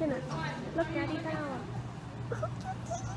Look, Daddy found one.